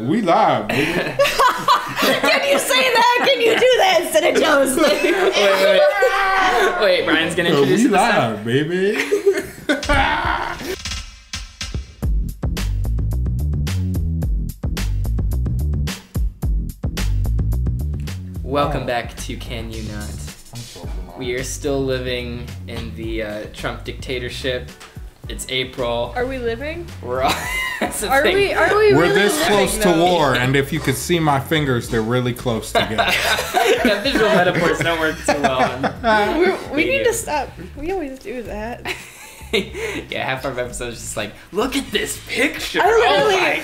We live, baby. Can you say that? Can you do that instead of Joe's? Wait, Brian's gonna introduce you. We live, baby. Welcome back to Can You Not? We are still living in the Trump dictatorship. It's April. Are we living? We're all Are we We're really this close to war, and if you could see my fingers, they're really close together. Yeah, visual metaphors don't work so well. We need to stop. We always do that. Yeah, half our episodes just like, look at this picture. I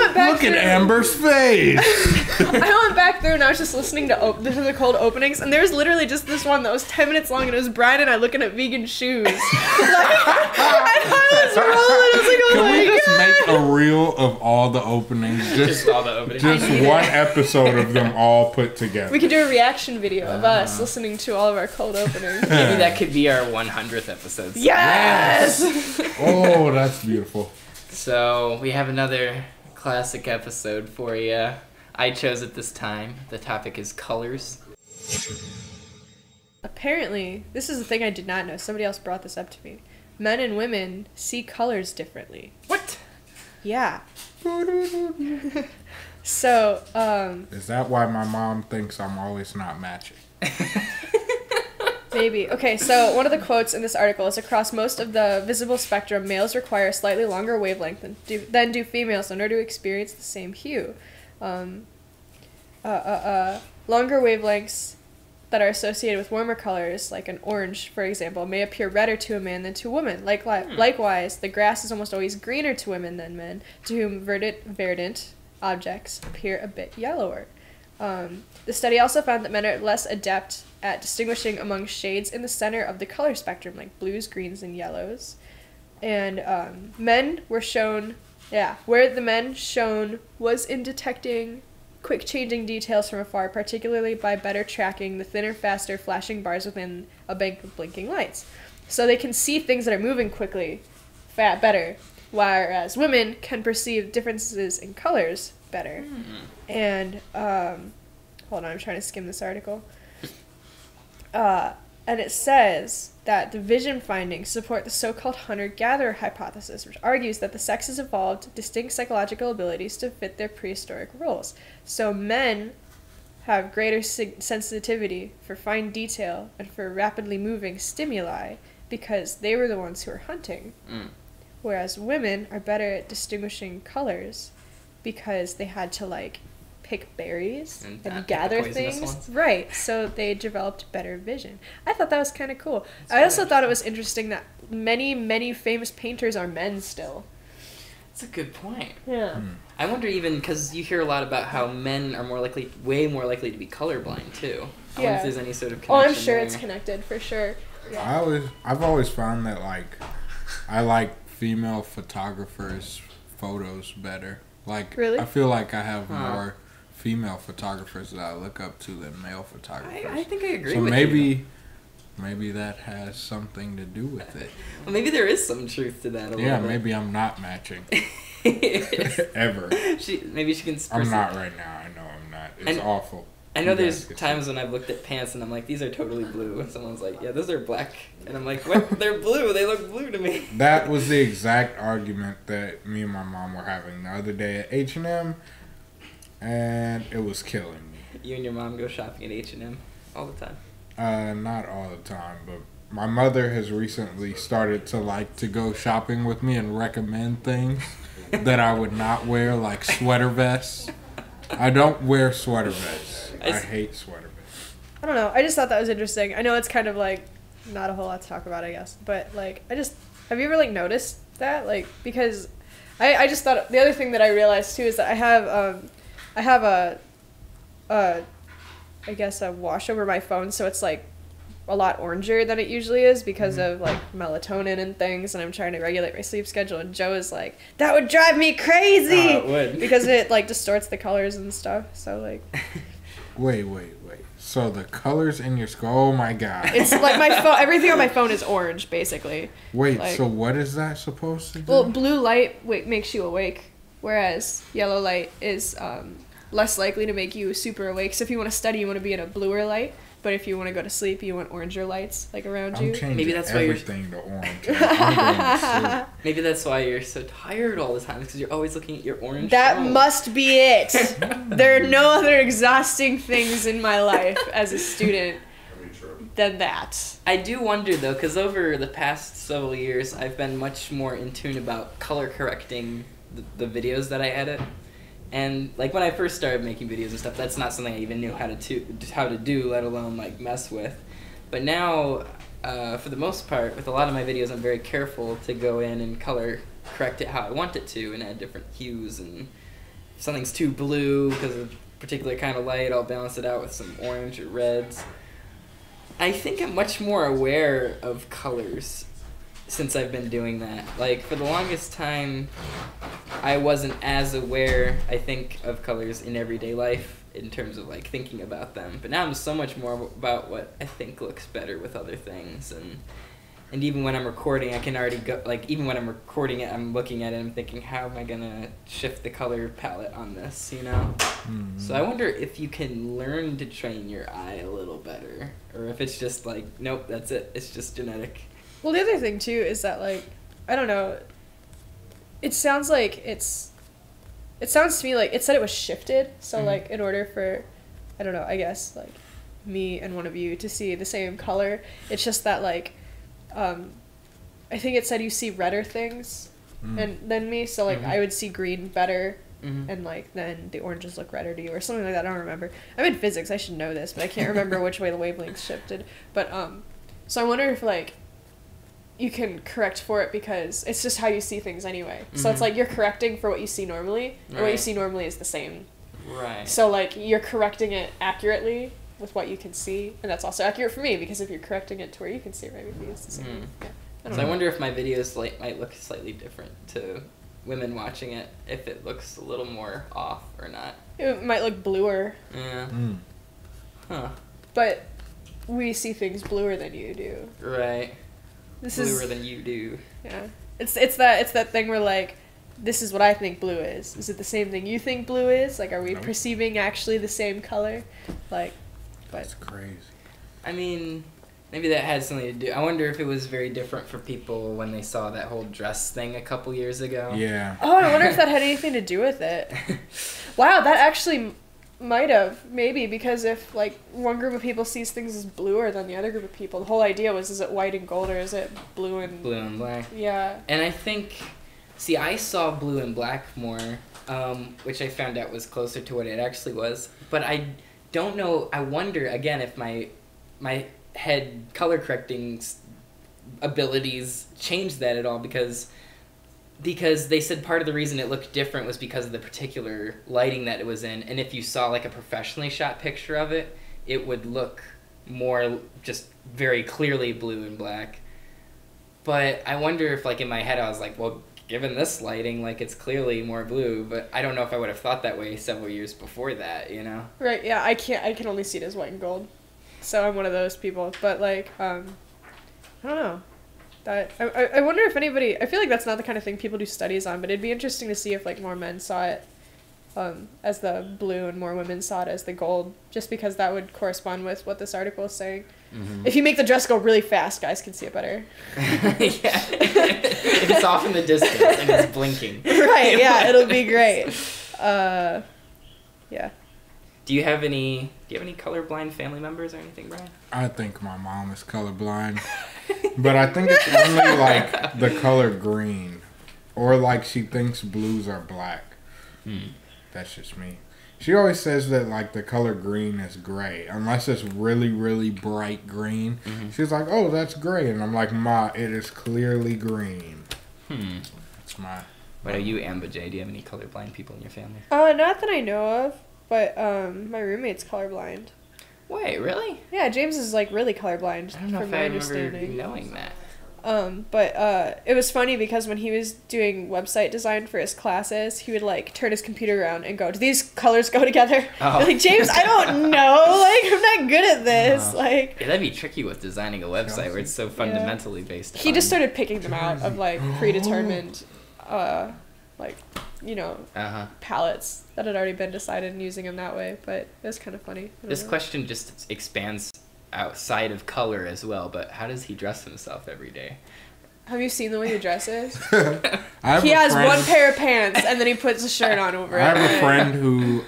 went back look through. At Amber's face. I went back through and I was just listening to the cold openings, and there's literally just this one that was 10 minutes long, and it was Brian and I looking at vegan shoes. Like, and I was rolling. I was like, oh my God. Can we just make a reel of all the openings? Just all the openings. Just one episode of them all put together. We could do a reaction video of us listening to all of our cold openings. Maybe that could be our 100th episode. So. Yeah. Yes! Oh, that's beautiful. So, we have another classic episode for you. I chose it this time. The topic is colors. Apparently, this is the thing I did not know. Somebody else brought this up to me. Men and women see colors differently. What? Yeah. So, is that why my mom thinks I'm always not matching? Maybe. Okay, so one of the quotes in this article is, across most of the visible spectrum, males require a slightly longer wavelength than do females in order to experience the same hue. Longer wavelengths that are associated with warmer colors, like an orange, for example, may appear redder to a man than to a woman. Likewise, the grass is almost always greener to women than men, to whom verdant objects appear a bit yellower. The study also found that men are less adept at distinguishing among shades in the center of the color spectrum, like blues, greens, and yellows. And where the men shone was in detecting quick changing details from afar, particularly by better tracking the thinner, faster flashing bars within a bank of blinking lights. So they can see things that are moving quickly better, whereas women can perceive differences in colors better. Mm. And hold on, I'm trying to skim this article. And it says that the vision findings support the so-called hunter-gatherer hypothesis, which argues that the sexes evolved distinct psychological abilities to fit their prehistoric roles. So men have greater sensitivity for fine detail and for rapidly moving stimuli because they were the ones who were hunting, whereas women are better at distinguishing colors because they had to, like, pick berries and gather things. Right, so they developed better vision. I thought that was kind of cool. I also thought it was interesting that many, many famous painters are men still. That's a good point. Yeah. Mm. I wonder even, because you hear a lot about how men are way more likely to be colorblind, too. I wonder if there's any sort of connection. Oh, I'm sure it's connected, for sure. Yeah. I've always found that, like, I like female photographers' photos better. Like, really? I feel like I have more female photographers that I look up to than male photographers. I think I agree with you. So maybe that has something to do with it. Well, maybe there is some truth to that. Yeah, maybe I'm not matching. Ever. Maybe she can... I'm not right now. I know I'm not. It's awful. I know there's times when I've looked at pants and I'm like, these are totally blue. And someone's like, yeah, those are black. And I'm like, what? They're blue. They look blue to me. That was the exact argument that me and my mom were having the other day at H&M. And it was killing me. You and your mom go shopping at H&M all the time? Not all the time, but my mother has recently started to like to go shopping with me and recommend things that I would not wear, like sweater vests. I don't wear sweater vests. I hate sweater vests. I don't know. I just thought that was interesting. I know it's kind of like not a whole lot to talk about, I guess, but like have you ever like noticed that? Like, because I just thought the other thing that I realized too is that I have a wash over my phone, so it's like a lot oranger than it usually is because of like melatonin and things, and I'm trying to regulate my sleep schedule, and Joe is like, that would drive me crazy. It would. Because it like distorts the colors and stuff, so like wait, so the colors in your skull, oh my God, it's like my phone, everything on my phone is orange basically. Wait, like, so what is that supposed to do? Well, blue light makes you awake. whereas yellow light is less likely to make you super awake. So if you want to study, you want to be in a bluer light. But if you want to go to sleep, you want oranger lights like around you. Maybe that's why everything to orange. Maybe that's why you're so tired all the time, because you're always looking at your orange. That must be it. There are no other exhausting things in my life as a student than that. I do wonder though, because over the past several years, I've been much more in tune about color correcting the videos that I edit. And like when I first started making videos and stuff, that's not something I even knew how to do, let alone like mess with. But now, for the most part, with a lot of my videos, I'm very careful to go in and color correct it how I want it to, and add different hues. And if something's too blue because of a particular kind of light, I'll balance it out with some orange or reds. I think I'm much more aware of colors since I've been doing that. Like, for the longest time, I wasn't as aware, I think, of colors in everyday life in terms of, like, thinking about them. But now I'm so much more about what I think looks better with other things. And even when I'm recording, I can already go, like, even when I'm recording it, I'm looking at it, I'm thinking, how am I gonna shift the color palette on this, you know? Mm-hmm. So I wonder if you can learn to train your eye a little better, or if it's just like, nope, that's it, it's just genetic. Well, the other thing, too, is that, like, I don't know, it sounds like it's, it sounds to me like, it said it was shifted, so, mm-hmm. like, in order for, I don't know, I guess, like, me and one of you to see the same color, it's just that, like, I think it said you see redder things than me, so, like, mm-hmm. I would see green better, mm-hmm. and, like, then the oranges look redder to you, or something like that, I don't remember. I'm in physics, I should know this, but I can't remember which way the wavelengths shifted, but, so I wonder if, like, you can correct for it because it's just how you see things anyway. Mm-hmm. So it's like you're correcting for what you see normally, and right. what you see normally is the same. Right. So like you're correcting it accurately with what you can see, and that's also accurate for me because if you're correcting it to where you can see it, right, maybe it's the same. Mm. Yeah. I wonder if my videos might look slightly different to women watching it, if it looks a little more off or not. It might look bluer. Yeah. Mm. Huh. But we see things bluer than you do. Right. This bluer is, than you do. Yeah, it's that thing where like, this is what I think blue is. Is it the same thing you think blue is? Like, are we perceiving actually the same color? Like, that's crazy. I mean, maybe that had something to do. I wonder if it was very different for people when they saw that whole dress thing a couple years ago. Yeah. Oh, I wonder if that had anything to do with it. Wow, that actually might have, maybe, because if like one group of people sees things as bluer than the other group of people, the whole idea was, is it white and gold or is it blue and black? Yeah. And I think, see, I saw blue and black more, which I found out was closer to what it actually was. But I don't know. I wonder again if my head color correcting abilities changed that at all, because they said part of the reason it looked different was because of the particular lighting that it was in. And if you saw like a professionally shot picture of it, it would look more just very clearly blue and black. But I wonder if like in my head I was like, well, given this lighting, like it's clearly more blue, but I don't know if I would have thought that way several years before that, you know? Right, yeah, I can only see it as white and gold. So I'm one of those people. But like, I don't know. I wonder if anybody, I feel like that's not the kind of thing people do studies on, but it'd be interesting to see if like more men saw it as the blue and more women saw it as the gold, just because that would correspond with what this article is saying. Mm-hmm. If you make the dress go really fast, guys can see it better. Yeah. If it's off in the distance and it's blinking. Right, yeah, it'll be great. Yeah. Do you have any colorblind family members or anything, Brian? I think my mom is colorblind. But I think it's only like the color green. Or like she thinks blues are black. Hmm. That's just me. She always says that like the color green is gray. Unless it's really, really bright green. Mm-hmm. She's like, oh, that's gray. And I'm like, Ma, it is clearly green. Hmm. That's my... What are you, Amber J? Do you have any colorblind people in your family? Not that I know of. But my roommate's colorblind. Wait, really? Yeah, James is like really colorblind. I don't know from if my I understanding. Remember knowing that. But it was funny because when he was doing website design for his classes, he would like turn his computer around and go, "Do these colors go together?" Oh. Like, James, I don't know. Like, I'm not good at this. No. Like, yeah, that'd be tricky with designing a website where it's so fundamentally based. He just started picking them out of like predetermined. like, you know, palettes that had already been decided and using them that way. But it was kind of funny. This question just expands outside of color as well, but how does he dress himself every day? Have you seen the way he dresses? He has one pair of pants, and then he puts a shirt on over it. I have a friend who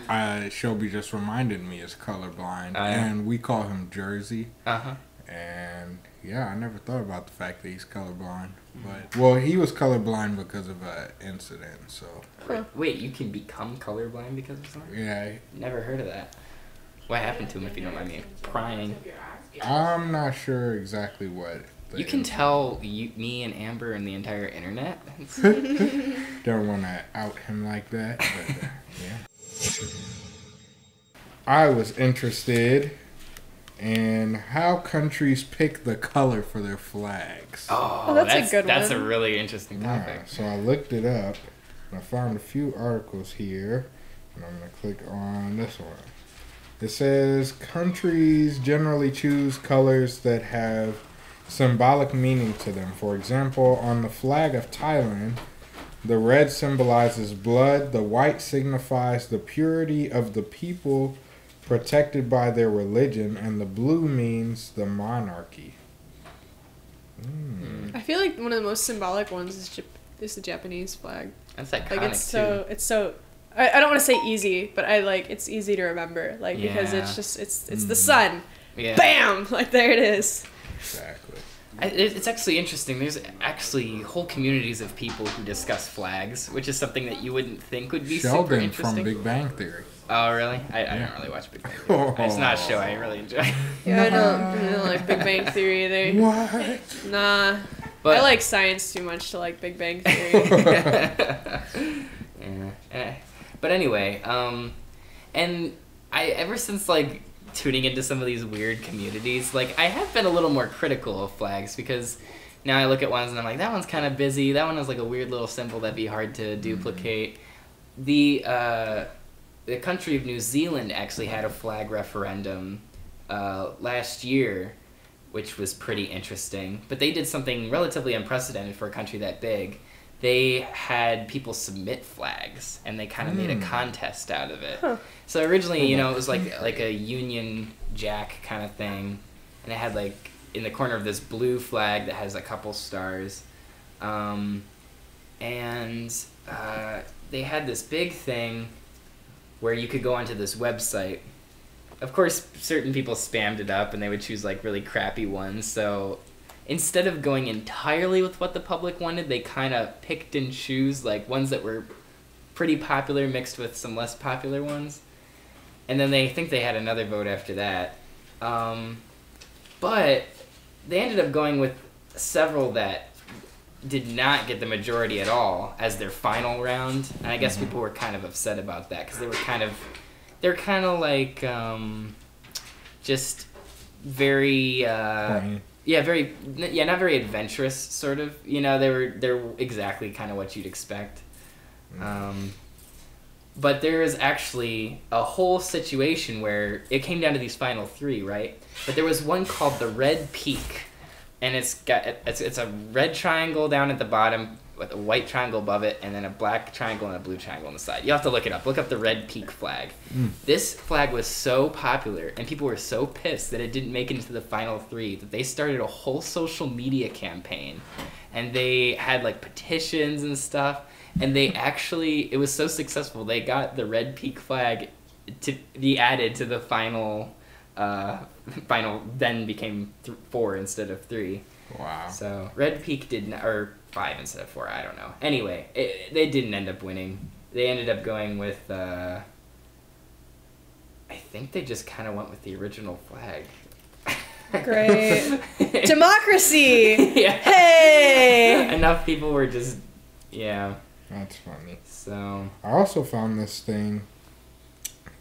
Shelby just reminded me is colorblind, and we call him Jersey. And yeah, I never thought about the fact that he's colorblind. But well, he was colorblind because of an incident. So wait, you can become colorblind because of something? Yeah, never heard of that. What happened to him, if you don't mind me prying? I'm not sure exactly what. You can tell me and Amber and the entire internet. Don't want to out him like that. But, yeah. I was interested in how countries pick the color for their flags. Oh, that's a good one. That's a really interesting topic. Yeah, so I looked it up, and I found a few articles here, and I'm going to click on this one. It says countries generally choose colors that have symbolic meaning to them. For example, on the flag of Thailand, the red symbolizes blood, the white signifies the purity of the people protected by their religion, and the blue means the monarchy. I feel like one of the most symbolic ones is the Japanese flag. That's iconic, like, it's so too. It's so I don't want to say easy, but I like it's easy to remember, like, because it's just it's the sun. Bam, like there it is. Exactly. It's actually interesting. There's actually whole communities of people who discuss flags, which is something that you wouldn't think would be Sheldon super interesting. Sheldon from Big Bang Theory. Oh, really? I don't really watch Big Bang Theory. It's not a show I really enjoy. Yeah, I don't like Big Bang Theory either. What? Nah. But I like science too much to like Big Bang Theory. But anyway, and ever since, like, tuning into some of these weird communities, like, I have been a little more critical of flags, because now I look at ones and I'm like, that one's kind of busy, that one has like a weird little symbol that'd be hard to duplicate. The country of New Zealand actually had a flag referendum last year, which was pretty interesting, but they did something relatively unprecedented for a country that big. They had people submit flags, and they kind of made a contest out of it. So originally, you know, it was like a Union Jack kind of thing, and it had, like, in the corner of this blue flag that has a couple stars, and they had this big thing where you could go onto this website. Of course, certain people spammed it up, and they would choose, like, really crappy ones, so instead of going entirely with what the public wanted, they kind of picked and chose, like, ones that were pretty popular mixed with some less popular ones. And then they think they had another vote after that. But they ended up going with several that did not get the majority at all as their final round. And I guess people were kind of upset about that, because they were kind of like, just very... Yeah, not very adventurous, sort of. You know, they're exactly kind of what you'd expect. But there is actually a whole situation where it came down to these final three, right? But there was one called the Red Peak, and it's a red triangle down at the bottom with a white triangle above it, and then a black triangle and a blue triangle on the side. You have to look it up. Look up the Red Peak flag. This flag was so popular, and people were so pissed that it didn't make it into the final three, that they started a whole social media campaign, and they had, like, petitions and stuff, and they actually, it was so successful, they got the Red Peak flag to be added to the final, then became 4 instead of 3. Wow. So Red Peak didn't, or 5 instead of 4, I don't know. Anyway, they didn't end up winning. They ended up going with, I think they just kind of went with the original flag. Great. Democracy! Yeah. Hey! Enough people were just, yeah. That's funny. So I also found this thing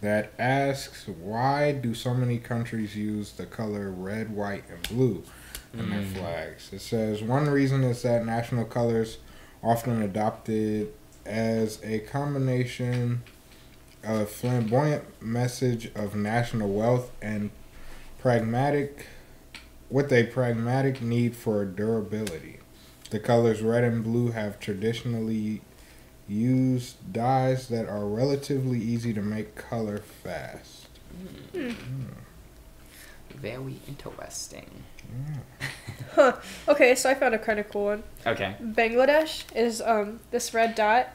that asks, why do so many countries use the color red, white, and blue in their flags? It says one reason is that national colors often adopted as a combination of flamboyant message of national wealth and pragmatic need for durability. The colors red and blue have traditionally Use dyes that are relatively easy to make color fast. Mm. Mm. Very interesting. Yeah. Huh. Okay, so I found a kind of cool one. Okay. Bangladesh is this red dot,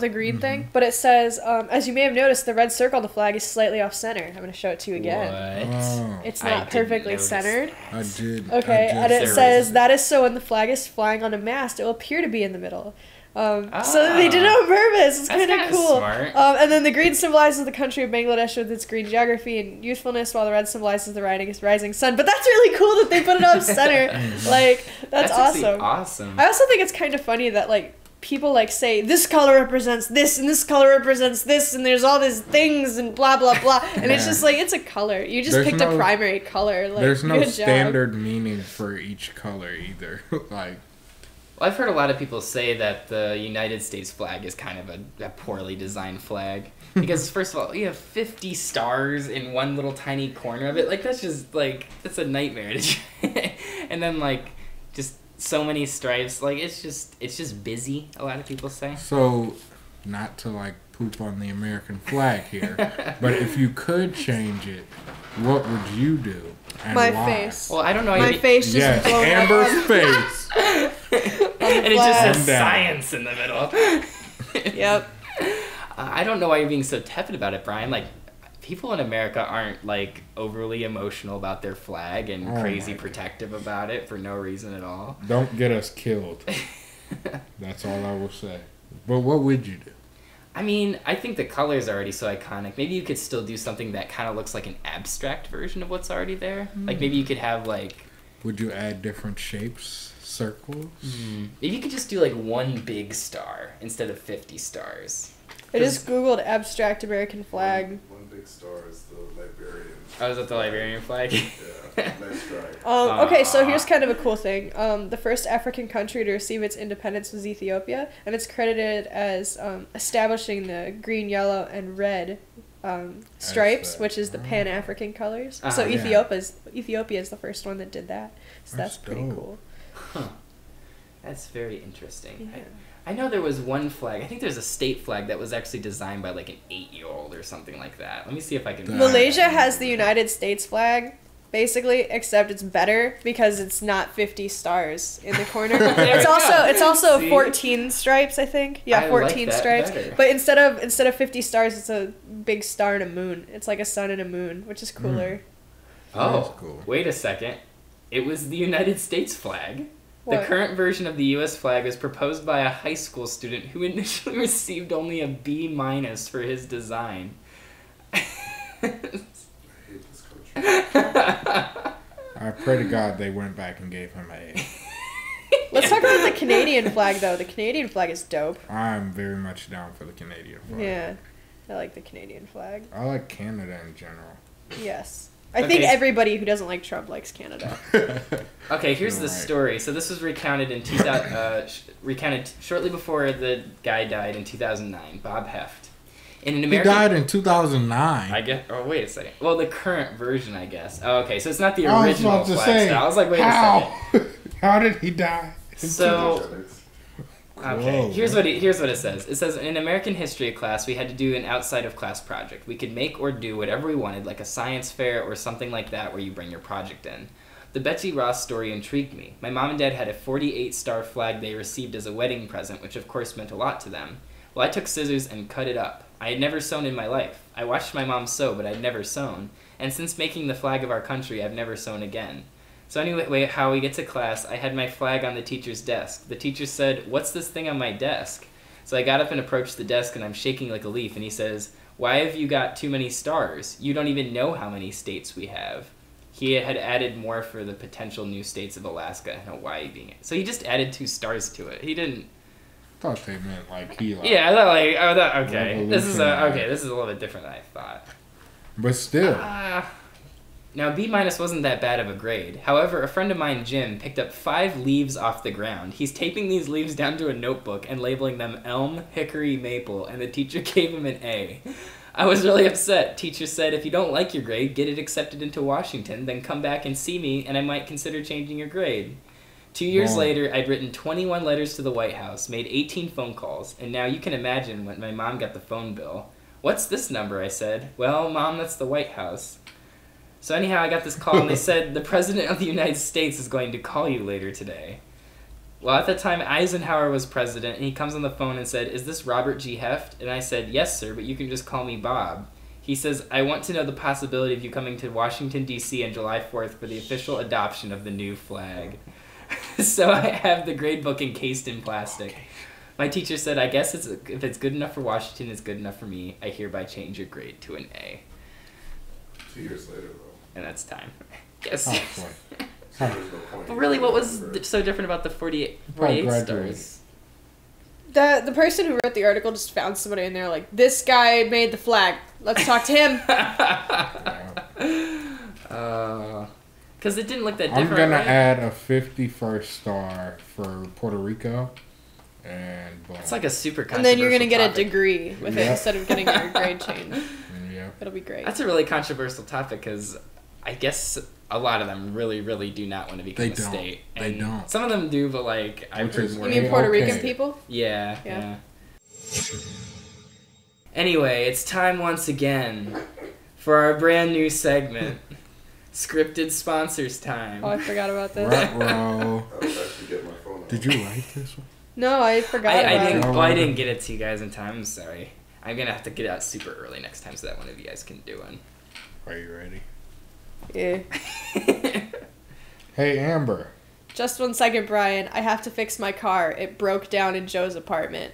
the green thing, but it says, as you may have noticed, the red circle on the flag is slightly off center. I'm going to show it to you again. What? Oh. It's not perfectly centered. I did. Okay, and it says, that is so when the flag is flying on a mast, it will appear to be in the middle. So they did it on purpose. It's kind of cool. Smart. And then the green symbolizes the country of Bangladesh with its green geography and usefulness, while the red symbolizes the rising sun. But that's really cool that they put it off center. Like, that's awesome. Awesome. I also think it's kind of funny that like people like say this color represents this and this color represents this and there's all these things and blah blah blah, and yeah. It's just like it's a color. You just picked a primary color. Like, there's no standard meaning for each color either. Like. I've heard a lot of people say that the United States flag is kind of a poorly designed flag. Because, first of all, you have 50 stars in one little tiny corner of it. Like, that's just, like, it's a nightmare. And then, like, just so many stripes. Like, it's just busy, a lot of people say. So, not to, like, poop on the American flag here, but if you could change it, what would you do? And my why? Face. Well, I don't know. My face just blown Amber's face. And it just says science in the middle. Yep. I don't know why you're being so tepid about it, Brian. Like, people in America aren't, like, overly emotional about their flag and crazy protective about it for no reason at all. Don't get us killed. That's all I will say. But what would you do? I mean, I think the color is already so iconic. Maybe you could still do something that kind of looks like an abstract version of what's already there. Mm. Like, maybe you could have, like... Would you add different shapes? Circles? Mm. Maybe you could just do, like, one big star instead of 50 stars. I just Googled abstract American flag. One big star is the Liberian. Oh, is that the Liberian flag? Yeah, nice try. Okay, so here's kind of a cool thing. The first African country to receive its independence was Ethiopia, and it's credited as establishing the green, yellow, and red stripes, which is the Pan-African colors. So Ethiopia is the first one that did that. So that's pretty cool. Huh. That's very interesting. Yeah. I know there was one flag. I think there's a state flag that was actually designed by like an 8-year-old or something like that. Let me see if I can. Malaysia has the United States flag, basically, except it's better because it's not 50 stars in the corner. it's also 14 stripes, I think. Yeah, 14 like stripes. Better. But instead of 50 stars, it's a big star and a moon. It's like a sun and a moon, which is cooler. Mm. Oh, cool. Wait a second. It was the United States flag. What? The current version of the U.S. flag was proposed by a high school student who initially received only a B- for his design. I hate this country. I pray to God they went back and gave him an A. Let's talk about the Canadian flag, though. The Canadian flag is dope. I'm very much down for the Canadian flag. Yeah, I like the Canadian flag. I like Canada in general. Yes. I think everybody who doesn't like Trump likes Canada. Okay, here's the story. So this was recounted in shortly before the guy died in 2009, Bob Heft. In an American, he died in 2009. I guess. Oh, wait a second. Well, the current version, I guess. Oh, okay, so it's not the original flag style. I was like, wait a second. How did he die? So. Okay, here's what it says. It says, in American history class, we had to do an outside-of-class project. We could make or do whatever we wanted, like a science fair or something like that where you bring your project in. The Betsy Ross story intrigued me. My mom and dad had a 48-star flag they received as a wedding present, which of course meant a lot to them. Well, I took scissors and cut it up. I had never sewn in my life. I watched my mom sew, but I'd never sewn. And since making the flag of our country, I've never sewn again. So anyway, how we get to class, I had my flag on the teacher's desk. The teacher said, "What's this thing on my desk?" So I got up and approached the desk, and I'm shaking like a leaf, and he says, "Why have you got too many stars? You don't even know how many states we have." He had added more for the potential new states of Alaska and Hawaii being it. So he just added 2 stars to it. He didn't... I thought they meant like he... Like, yeah, I thought like, this is a little bit different than I thought. But still... Now, B- wasn't that bad of a grade. However, a friend of mine, Jim, picked up 5 leaves off the ground. He's taping these leaves down to a notebook and labeling them elm, hickory, maple, and the teacher gave him an A. I was really upset. Teacher said, if you don't like your grade, get it accepted into Washington, then come back and see me, and I might consider changing your grade. 2 years later, I'd written 21 letters to the White House, made 18 phone calls, and now you can imagine when my mom got the phone bill. "What's this number?" I said. "Well, Mom, that's the White House." So anyhow, I got this call, and they said, "The President of the United States is going to call you later today." Well, at that time, Eisenhower was president, and he comes on the phone and said, "Is this Robert G. Heft?" And I said, "Yes, sir, but you can just call me Bob." He says, "I want to know the possibility of you coming to Washington, D.C. on July 4th for the official adoption of the new flag." So I have the grade book encased in plastic. Okay. My teacher said, "I guess it's, if it's good enough for Washington, it's good enough for me. I hereby change your grade to an A." 2 years later, though. And that's time. Yes. Oh, boy. But really, what was so different about the 48 stories? The person who wrote the article just found somebody in there like, "This guy made the flag. Let's talk to him." Because it didn't look that different. I'm going to add a 51st star for Puerto Rico. And boom. It's like a super controversial. And then you're going to get a degree with it instead of getting your grade changed. Yep. It'll be great. That's a really controversial topic because I guess a lot of them really, really do not want to become a state. And they don't. Some of them do, but like I've heard more. You mean Puerto Rican people? Yeah. Yeah. Anyway, it's time once again for our brand new segment, Scripted Sponsors Time. Oh, I forgot about this. Ruh-roh. I was actually getting my phone out. Did you write this one? No, I forgot about it. Well, I didn't get it to you guys in time. I'm sorry. I'm going to have to get out super early next time so that one of you guys can do one. Are you ready? Yeah. Hey, Amber. Just 1 second, Brian. I have to fix my car. It broke down in Joe's apartment.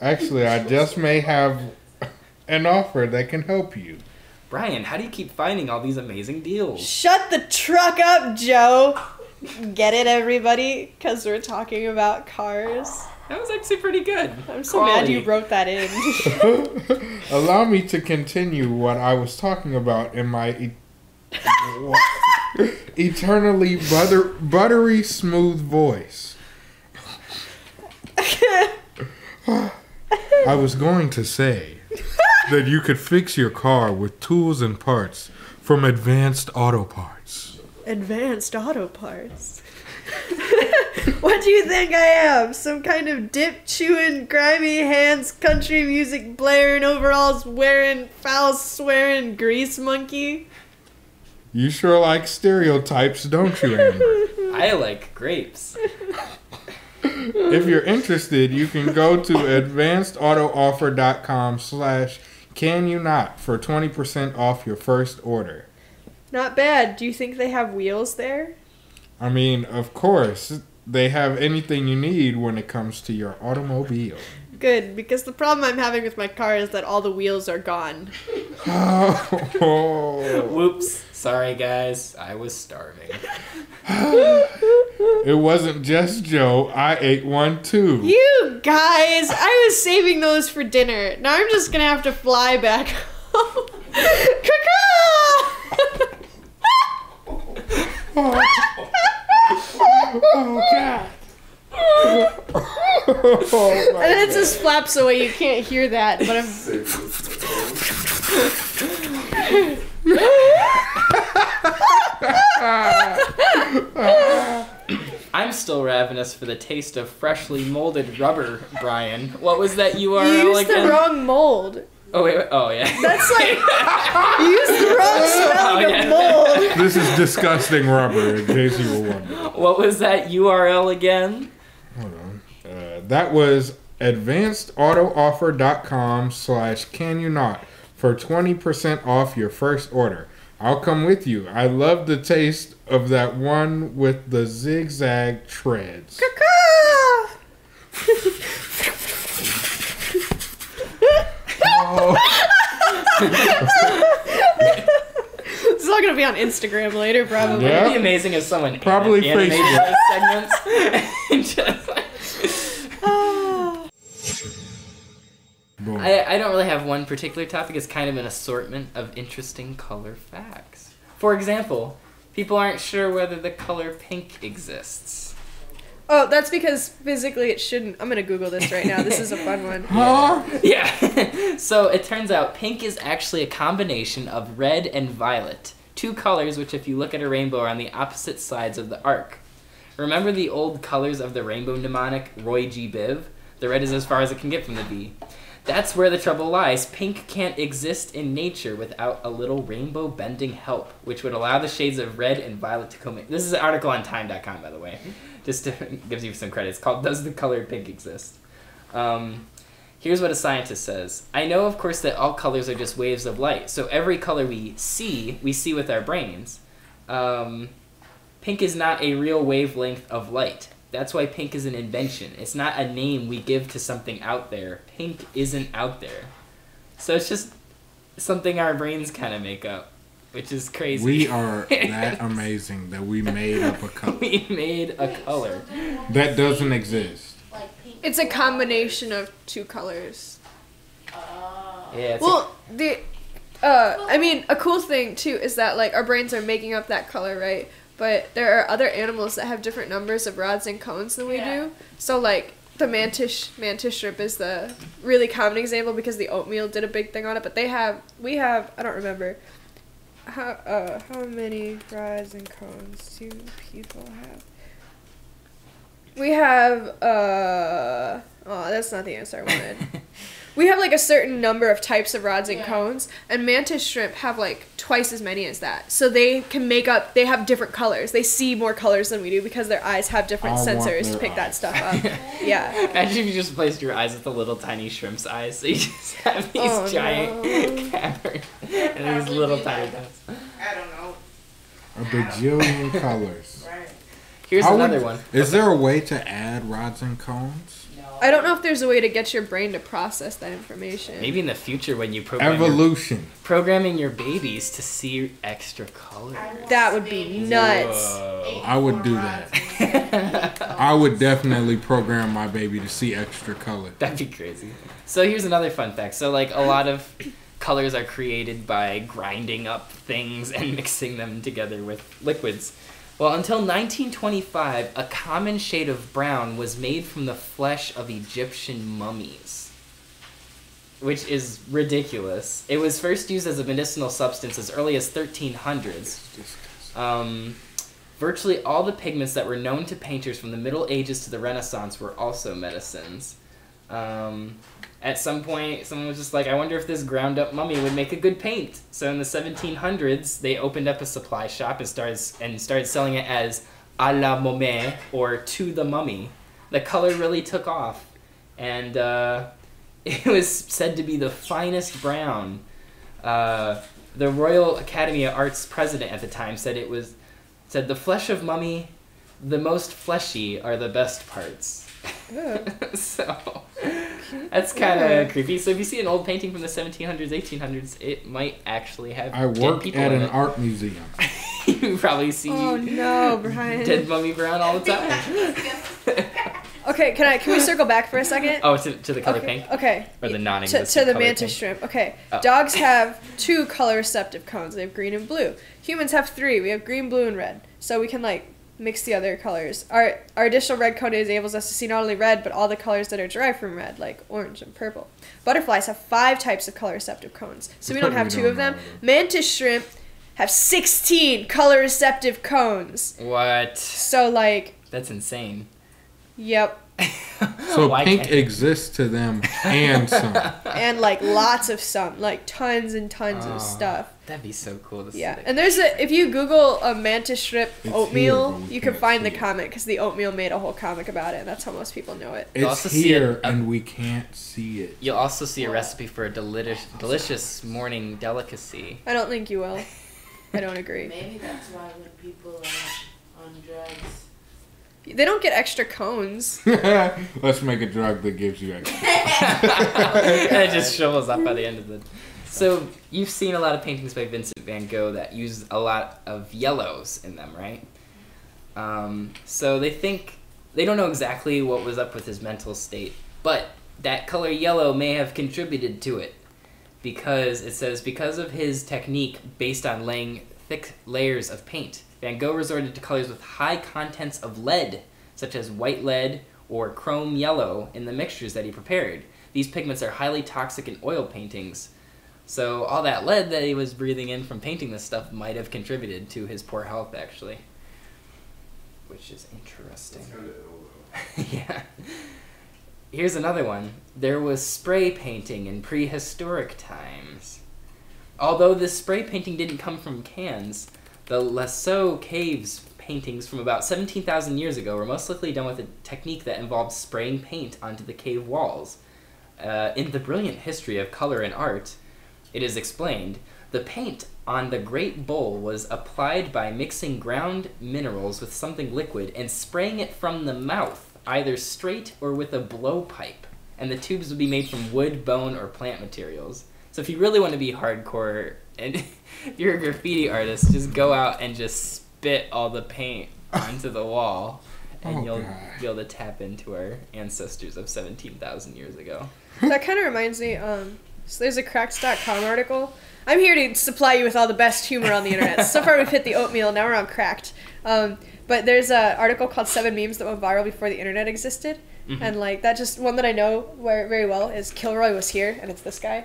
Actually, I just may have an offer that can help you. Brian, how do you keep finding all these amazing deals? Shut the truck up, Joe. Get it, everybody? Because we're talking about cars. That was actually pretty good. I'm so mad you wrote that in. Allow me to continue what I was talking about in my eternally buttery smooth voice. I was going to say that you could fix your car with tools and parts from Advanced Auto Parts. Advanced Auto Parts? What do you think I am? Some kind of dip-chewing, grimy hands, country music blaring, overalls wearing, foul swearing grease monkey? You sure like stereotypes, don't you, Amber? I like grapes. If you're interested, you can go to advancedautoffer.com/canyounot for 20% off your first order. Not bad. Do you think they have wheels there? I mean, of course. They have anything you need when it comes to your automobile. Good, because the problem I'm having with my car is that all the wheels are gone. Oh. Whoops. Sorry, guys. I was starving. It wasn't just Joe. I ate one, too. You guys! I was saving those for dinner. Now I'm just going to have to fly back home. Oh, God. Oh, my and it just flaps away. You can't hear that, but I'm still ravenous for the taste of freshly molded rubber, Brian. What was that URL again? You used the wrong mold. Oh, wait, wait. Oh, yeah. That's like, you used the wrong spelling of mold. This is disgusting rubber, in case you were wondering. What was that URL again? Hold on. That was advancedautoffer.com/canyounot for 20% off your first order. I'll come with you. I love the taste of that one with the zigzag treads. This is all gonna be on Instagram later, probably. Yep. It'd be amazing if someone probably animated those segments. Just like, I don't really have one particular topic. It's kind of an assortment of interesting color facts. For example, people aren't sure whether the color pink exists. Oh, that's because physically it shouldn't. I'm going to Google this right now. This is a fun one. Huh? Yeah. So it turns out pink is actually a combination of red and violet, two colors which if you look at a rainbow are on the opposite sides of the arc. Remember the old colors of the rainbow mnemonic, Roy G. Biv? The red is as far as it can get from the B. That's where the trouble lies. Pink can't exist in nature without a little rainbow bending help, which would allow the shades of red and violet to come in. This is an article on time.com, by the way. Just to gives you some credit. It's called, Does the Color Pink Exist? Here's what a scientist says. I know, of course, that all colors are just waves of light. So every color we see with our brains. Pink is not a real wavelength of light. That's why pink is an invention. It's not a name we give to something out there. Pink isn't out there. So it's just something our brains kind of make up, which is crazy. We are that amazing that we made up a color. We made a color. That doesn't exist. It's a combination of two colors. Yeah. It's well, I mean, a cool thing, too, is that, like, our brains are making up that color, right? But there are other animals that have different numbers of rods and cones than we do. So, like, the mantis shrimp is the really common example because the oatmeal did a big thing on it. But they have, we have, I don't remember, how many rods and cones do people have? We have, oh, that's not the answer I wanted. We have, like, a certain number of types of rods and cones, and mantis shrimp have, like, twice as many as that. So they can make up, they have different colors. They see more colors than we do because their eyes have different sensors to pick that stuff up. Imagine if you just placed your eyes with the little tiny shrimp's eyes, so you just have these giant caverns and these little tiny dots. I don't know. A bajillion colors. Right. Here's another one. Is there a way to add rods and cones? No. I don't know if there's a way to get your brain to process that information. Maybe in the future when you program evolution. Programming your babies to see extra colors. That would be nuts. Whoa. I would do that. I would definitely program my baby to see extra color. That'd be crazy. So here's another fun fact. So like a lot of colors are created by grinding up things and mixing them together with liquids. Well, until 1925, a common shade of brown was made from the flesh of Egyptian mummies, which is ridiculous. It was first used as a medicinal substance as early as 1300s. Virtually all the pigments that were known to painters from the Middle Ages to the Renaissance were also medicines. At some point, someone was just like, I wonder if this ground-up mummy would make a good paint. So in the 1700s, they opened up a supply shop and started selling it as à la momie, or to the mummy. The color really took off, and it was said to be the finest brown. The Royal Academy of Arts president at the time said the flesh of mummy, the most fleshy, are the best parts. So that's kind of creepy. So if you see an old painting from the 1700s, 1800s, it might actually have dead people in it. I work at an art museum. You probably see Brian. Dead mummy brown all the time. Okay, can we circle back for a second? Oh, to the color pink? Okay. Or the non-existent color to the mantis shrimp. Okay. Oh. Dogs have two color receptive cones. They have green and blue. Humans have three. We have green, blue, and red. So we can, like, mix the other colors. Our additional red cone enables us to see not only red, but all the colors that are derived from red, like orange and purple. Butterflies have 5 types of color receptive cones, so we don't have 2 of them. Mantis shrimp have 16 color receptive cones. What? So, like... That's insane. Yep. So pink exists to them, and some. And, like, lots of some. Like, tons and tons of stuff. That'd be so cool to see. Yeah, and there's if you Google a mantis shrimp oatmeal, you can find the comic, because the oatmeal made a whole comic about it, and that's how most people know it. It's here, and we can't see it. You'll also see a recipe for a delicious morning delicacy. I don't think you will. I don't agree. Maybe that's why when people are on drugs... They don't get extra cones. Let's make a drug that gives you extra cones. And it just shovels up by the end of the... So, you've seen a lot of paintings by Vincent van Gogh that use a lot of yellows in them, right? So they think... They don't know exactly what was up with his mental state, but that color yellow may have contributed to it. Because, it says, because of his technique based on laying thick layers of paint, Van Gogh resorted to colors with high contents of lead, such as white lead or chrome yellow, in the mixtures that he prepared. These pigments are highly toxic in oil paintings. So all that lead that he was breathing in from painting this stuff might have contributed to his poor health, actually. which is interesting. It's kind of ill, though. Yeah. Here's another one. There was spray painting in prehistoric times. Although this spray painting didn't come from cans, the Lascaux Caves paintings from about 17,000 years ago were most likely done with a technique that involved spraying paint onto the cave walls. In The Brilliant History of Color and Art, it is explained, the paint on the Great Bowl was applied by mixing ground minerals with something liquid and spraying it from the mouth, either straight or with a blowpipe. And the tubes would be made from wood, bone, or plant materials. So if you really want to be hardcore, and if you're a graffiti artist, just go out and just spit all the paint onto the wall, and you'll be able to tap into our ancestors of 17,000 years ago. That kind of reminds me, so there's a Cracked.com article. I'm here to supply you with all the best humor on the internet. So far we've hit the oatmeal, now we're on Cracked. But there's an article called 7 Memes That Went Viral Before the Internet Existed. Mm-hmm. And like that, just one that I know very well is Kilroy Was Here, and it's this guy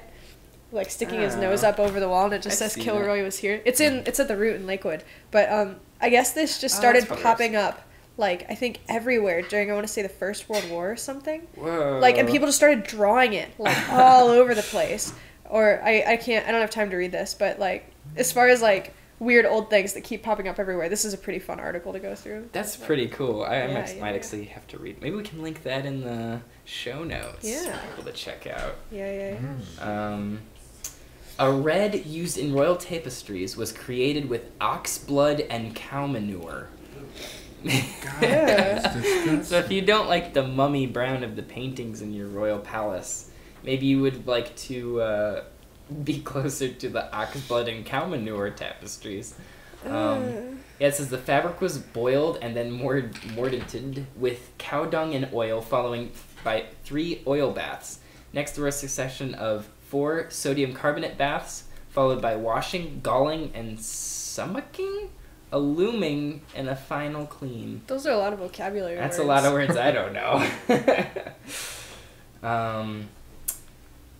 like sticking his nose up over the wall, and it just says Kilroy Was Here. It's at the Root in Lakewood. But I guess this just started popping up, like I think everywhere during, I want to say, the First World War or something. Whoa. Like, and people just started drawing it like all over the place. Or I don't have time to read this, but like as far as like weird old things that keep popping up everywhere, this is a pretty fun article to go through. That's pretty cool. I might actually have to read. Maybe we can link that in the show notes for people to check out. A red used in royal tapestries was created with ox blood and cow manure. So if you don't like the mummy brown of the paintings in your royal palace, maybe you would like to be closer to the ox blood and cow manure tapestries. Yeah, it says the fabric was boiled and then mortared with cow dung and oil, following by 3 oil baths. Next were a succession of 4 sodium carbonate baths, followed by washing, galling, and summocking? A looming, and a final clean. Those are a lot of vocabulary words. That's a lot of words I don't know.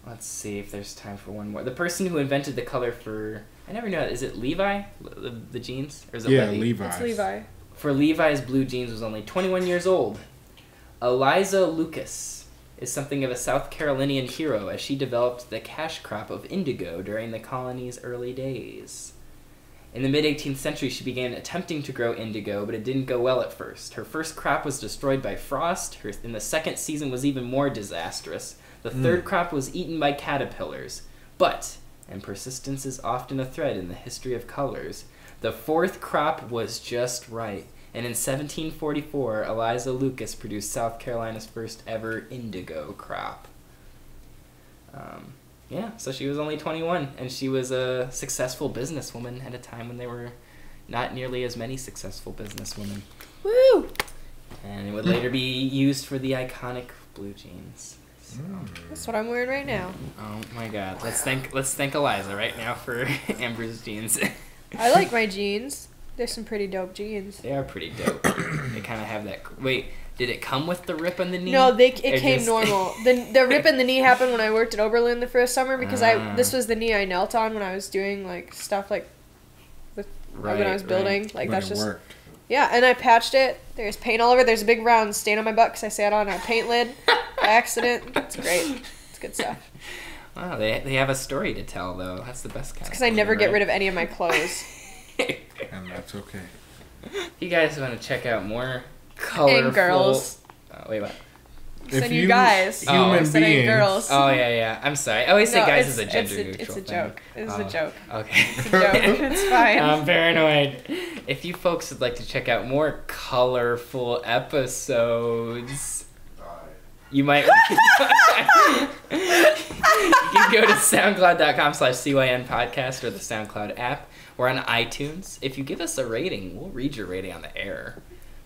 Let's see if there's time for one more. The person who invented the color for... I never know. Is it Levi? The jeans? Or is it Levi's. It's Levi. For Levi's blue jeans was only 21 years old. Eliza Lucas is something of a South Carolinian hero, as she developed the cash crop of indigo during the colony's early days. In the mid-18th century, she began attempting to grow indigo, but it didn't go well at first. Her first crop was destroyed by frost, and the second season was even more disastrous. The third crop was eaten by caterpillars. But, and persistence is often a thread in the history of colors, the fourth crop was just right. And in 1744, Eliza Lucas produced South Carolina's first ever indigo crop. Yeah, so she was only 21, and she was a successful businesswoman at a time when there were not nearly as many successful businesswomen. Woo! And it would later be used for the iconic blue jeans. So. That's what I'm wearing right now. Oh my God! Let's thank Eliza right now for Amber's jeans. I like my jeans. They're some pretty dope jeans. They are pretty dope. They kind of have that. Wait. Did it come with the rip on the knee? No, it came just... normal. The rip in the knee happened when I worked at Oberlin the first summer, because this was the knee I knelt on when I was doing like stuff like with when I was building. Like but that's just worked. Yeah, and I patched it. There's paint all over. There's a big round stain on my butt because I sat on a paint lid by accident. It's great. It's good stuff. Wow, they have a story to tell though. That's the best kind. Because I never get rid of any of my clothes. And that's okay. If you guys want to check out more colorful. And girls. Oh, wait, what? If you guys. Human beings. Girls. Oh, yeah. I'm sorry. I always say guys is a gender-neutral thing. It's a joke. It's a joke. Okay. It's a joke. It's fine. I'm paranoid. If you folks would like to check out more colorful episodes, you might... You can go to soundcloud.com/CYN podcast or the SoundCloud app. We're on iTunes. If you give us a rating, we'll read your rating on the air.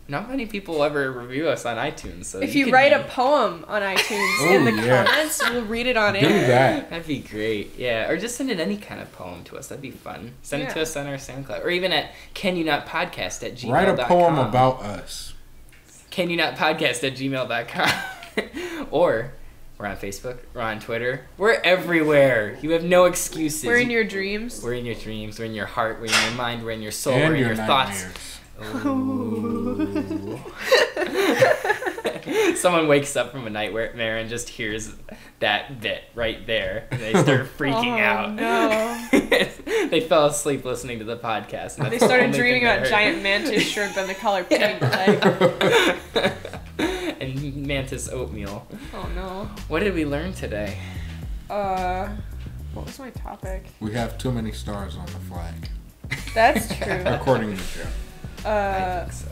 Not many people ever review us on iTunes. So if you write a poem on iTunes in the comments, we'll read it on air. Do that. That'd be great. Yeah, or just send in any kind of poem to us. That'd be fun. Send it to us on our SoundCloud. Or even at canyounotpodcast@gmail.com. Write a poem about us. canyounotpodcast@gmail.com. Or we're on Facebook. We're on Twitter. We're everywhere. You have no excuses. We're in your dreams. We're in your dreams. We're in your heart. We're in your mind. We're in your soul. We're in your thoughts. Oh. Someone wakes up from a nightmare and just hears that bit right there. And they start freaking out. No. They fell asleep listening to the podcast. And they started dreaming about giant mantis shrimp and the color pink. Like. And mantis oatmeal. Oh, no. What did we learn today? What was my topic? We have too many stars on the flag. That's true. According to Joe. I think so.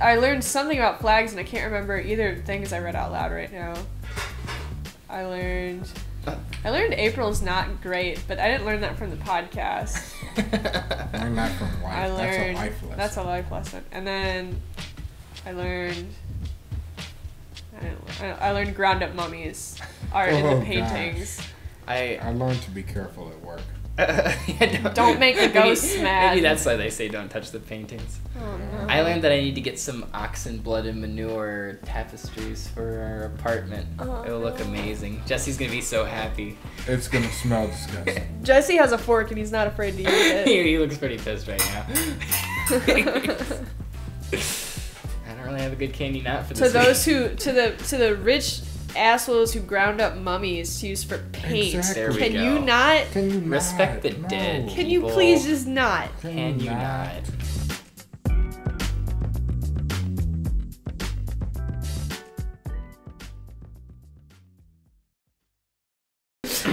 I learned something about flags, and I can't remember either of the things I read out loud right now. I learned April's not great, but I didn't learn that from the podcast. I learned that from life. That's a life lesson. That's a life lesson. And then I learned... I learned ground up mummies are in the paintings. I learned to be careful at work. Yeah, don't make the ghosts mad. Maybe that's why they say don't touch the paintings. Oh, no. I learned that I need to get some oxen blood and manure tapestries for our apartment. Oh, it'll look amazing. Jesse's gonna be so happy. It's gonna smell disgusting. Jesse has a fork and he's not afraid to use it. He looks pretty pissed right now. Really have a good candy nut for this to those week. Who to the rich assholes who ground up mummies to use for paint. Exactly. There we go. Can you not respect the dead? Can people. You please just not? Can you not?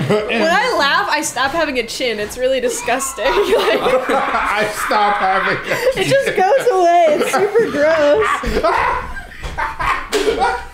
When I laugh, I stop having a chin. It's really disgusting. Like, I stop having a chin. It just goes away. It's super gross.